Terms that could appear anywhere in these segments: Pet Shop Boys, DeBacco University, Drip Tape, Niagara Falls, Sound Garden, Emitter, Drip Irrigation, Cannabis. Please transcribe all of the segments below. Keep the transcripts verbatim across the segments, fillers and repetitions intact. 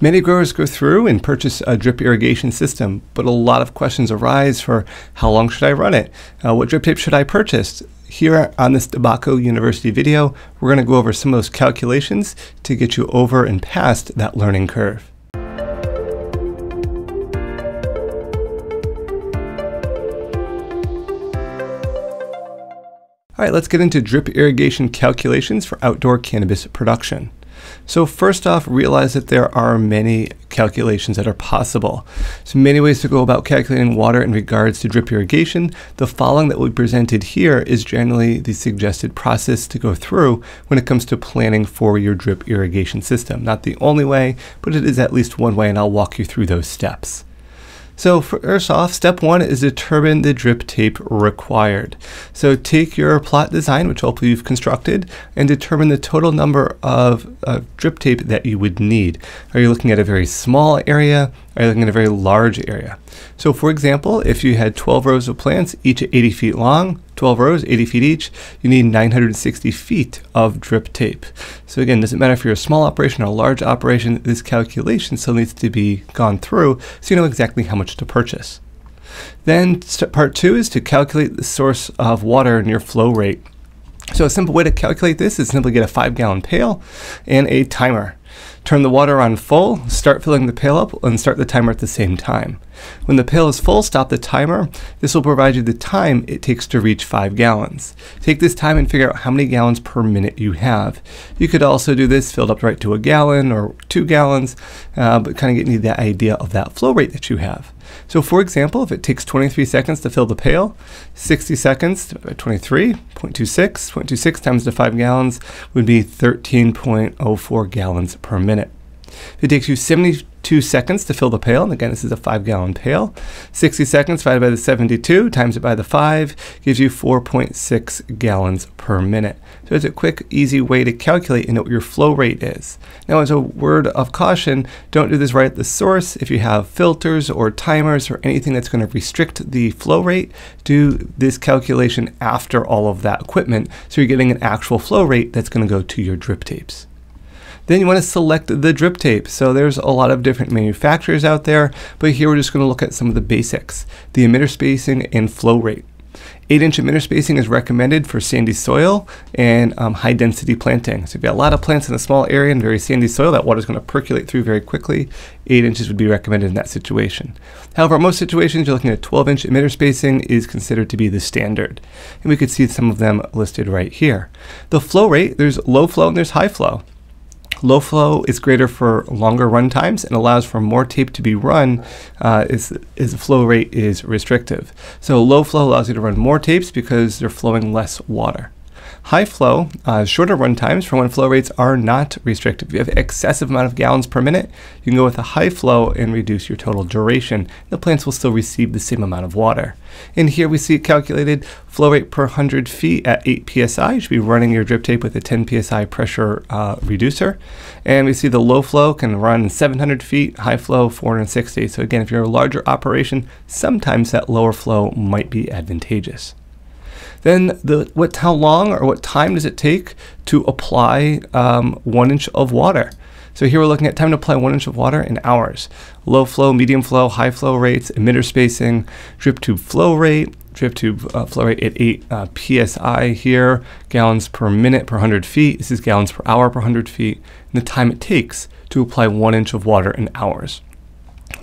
Many growers go through and purchase a drip irrigation system, but a lot of questions arise for how long should I run it? Uh, what drip tape should I purchase? Here on this DeBacco University video, we're going to go over some of those calculations to get you over and past that learning curve. All right, let's get into drip irrigation calculations for outdoor cannabis production. So first off, realize that there are many calculations that are possible. So many ways to go about calculating water in regards to drip irrigation. The following that we presented here is generally the suggested process to go through when it comes to planning for your drip irrigation system. Not the only way, but it is at least one way, and I'll walk you through those steps. So first off, step one is determine the drip tape required. So take your plot design, which hopefully you've constructed, and determine the total number of uh, drip tape that you would need. Are you looking at a very small area? Are you looking at a very large area? So for example, if you had twelve rows of plants, each eighty feet long, twelve rows, eighty feet each, you need nine hundred sixty feet of drip tape. So again, it doesn't matter if you're a small operation or a large operation, this calculation still needs to be gone through so you know exactly how much to purchase. Then part two is to calculate the source of water and your flow rate. So a simple way to calculate this is simply get a five gallon pail and a timer. Turn the water on full, start filling the pail up, and start the timer at the same time. When the pail is full, stop the timer. This will provide you the time it takes to reach five gallons. Take this time and figure out how many gallons per minute you have. You could also do this filled up right to a gallon or two gallons, uh, but kind of getting you the idea of that flow rate that you have. So for example, if it takes twenty-three seconds to fill the pail, sixty seconds divided by twenty-three, zero point two six, zero point two six times the five gallons would be thirteen point zero four gallons per minute. If it takes you seventy-two seconds to fill the pail, and again, this is a five gallon pail, sixty seconds divided by the seventy-two times it by the five gives you four point six gallons per minute. So it's a quick, easy way to calculate and know what your flow rate is. Now, as a word of caution, don't do this right at the source. If you have filters or timers or anything that's going to restrict the flow rate, do this calculation after all of that equipment so you're getting an actual flow rate that's going to go to your drip tapes. Then you want to select the drip tape. So there's a lot of different manufacturers out there, but here we're just going to look at some of the basics, the emitter spacing and flow rate. Eight inch emitter spacing is recommended for sandy soil and um, high density planting. So if you've got a lot of plants in a small area and very sandy soil, that water is going to percolate through very quickly. Eight inches would be recommended in that situation. However, in most situations, you're looking at twelve inch emitter spacing is considered to be the standard. And we could see some of them listed right here. The flow rate, there's low flow and there's high flow. Low flow is greater for longer run times and allows for more tape to be run uh, as the flow rate is restrictive. So low flow allows you to run more tapes because they're flowing less water. High flow, uh, shorter run times for when flow rates are not restrictive. If you have excessive amount of gallons per minute, you can go with a high flow and reduce your total duration. The plants will still receive the same amount of water. And here we see it calculated flow rate per one hundred feet at eight P S I. You should be running your drip tape with a ten P S I pressure uh, reducer. And we see the low flow can run seven hundred feet, high flow four hundred sixty. So again, if you're a larger operation, sometimes that lower flow might be advantageous. Then the, what, how long or what time does it take to apply um, one inch of water? So here we're looking at time to apply one inch of water in hours. Low flow, medium flow, high flow rates, emitter spacing, drip tube flow rate, drip tube uh, flow rate at eight uh, P S I here, gallons per minute per one hundred feet. This is gallons per hour per one hundred feet, and the time it takes to apply one inch of water in hours.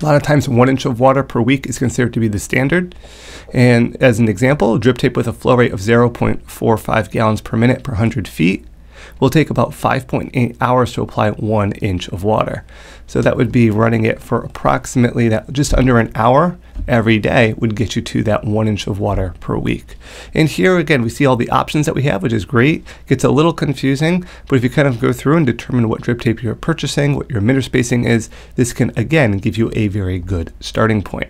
A lot of times one inch of water per week is considered to be the standard. And as an example, drip tape with a flow rate of zero point four five gallons per minute per one hundred feet will take about five point eight hours to apply one inch of water. So that would be running it for approximately that just under an hour every day would get you to that one inch of water per week. And here again, we see all the options that we have, which is great. It gets a little confusing, but if you kind of go through and determine what drip tape you're purchasing, what your emitter spacing is, this can again give you a very good starting point.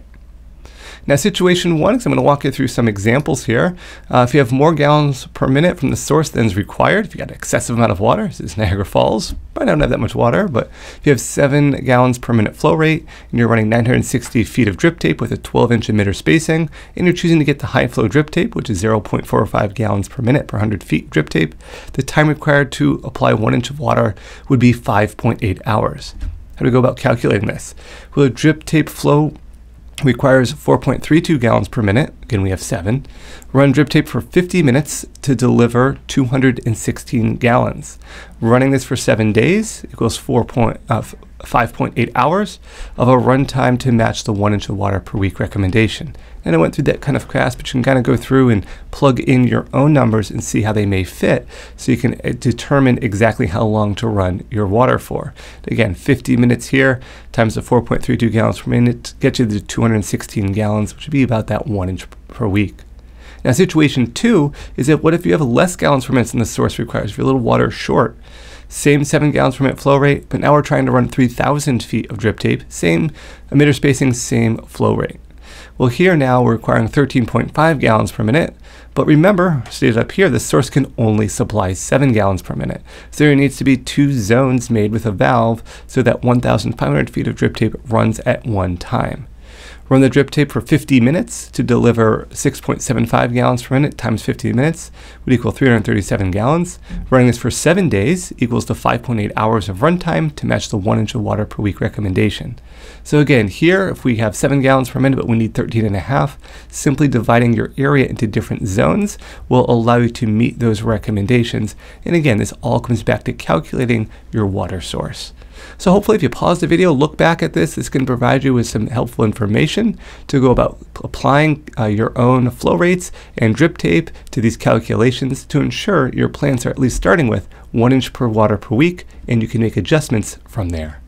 Now, situation one, because I'm going to walk you through some examples here. Uh, if you have more gallons per minute from the source than is required, if you got an excessive amount of water, this is Niagara Falls, probably don't have that much water, but if you have seven gallons per minute flow rate and you're running nine hundred sixty feet of drip tape with a twelve inch emitter spacing and you're choosing to get the high flow drip tape, which is zero point four five gallons per minute per one hundred feet drip tape, the time required to apply one inch of water would be five point eight hours. How do we go about calculating this? Well, a drip tape flow requires four point three two gallons per minute. Again, we have seven. Run drip tape for fifty minutes to deliver two hundred sixteen gallons. Running this for seven days equals four point, uh, five point eight hours of a run time to match the one inch of water per week recommendation. And I went through that kind of fast, but you can kind of go through and plug in your own numbers and see how they may fit, so you can uh, determine exactly how long to run your water for. Again, fifty minutes here times the four point three two gallons per minute gets you the two hundred sixteen gallons, which would be about that one inch per week. Now, situation two is that what if you have less gallons per minute than the source requires? If you're a little water short, same seven gallons per minute flow rate, but now we're trying to run three thousand feet of drip tape, same emitter spacing, same flow rate. Well, here now we're requiring thirteen point five gallons per minute, but remember, stated up here, the source can only supply seven gallons per minute. So there needs to be two zones made with a valve so that one thousand five hundred feet of drip tape runs at one time. Run the drip tape for fifty minutes to deliver six point seven five gallons per minute times fifty minutes would equal three hundred thirty-seven gallons. Running this for seven days equals the five point eight hours of runtime to match the one inch of water per week recommendation. So again, here, if we have seven gallons per minute, but we need thirteen and a half, simply dividing your area into different zones will allow you to meet those recommendations. And again, this all comes back to calculating your water source. So hopefully if you pause the video, look back at this, this can provide you with some helpful information to go about applying uh, your own flow rates and drip tape to these calculations to ensure your plants are at least starting with one inch per water per week, and you can make adjustments from there.